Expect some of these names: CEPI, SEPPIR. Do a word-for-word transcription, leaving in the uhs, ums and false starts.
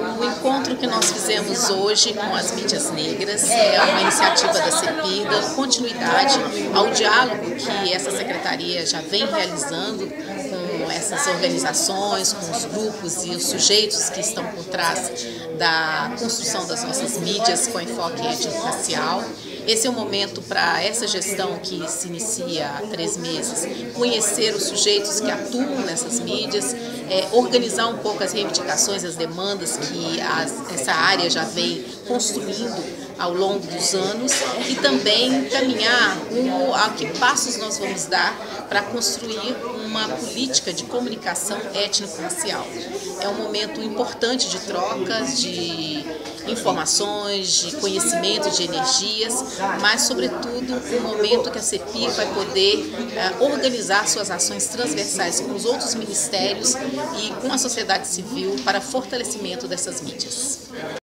O encontro que nós fizemos hoje com as mídias negras é uma iniciativa da SEPPIR, dando continuidade ao diálogo que essa secretaria já vem realizando com essas organizações, com os grupos e os sujeitos que estão por trás da construção das nossas mídias com enfoque étnico-racial. Esse é o momento para essa gestão que se inicia há três meses, conhecer os sujeitos que atuam nessas mídias, é, organizar um pouco as reivindicações, as demandas que as, essa área já vem construindo ao longo dos anos e também caminhar rumo a que passos nós vamos dar para construir uma política de comunicação étnico-racial. É um momento importante de trocas, de informações, de conhecimento, de energias, mas, sobretudo, um momento que a CEPI vai poder uh, organizar suas ações transversais com os outros ministérios e com a sociedade civil para fortalecimento dessas mídias.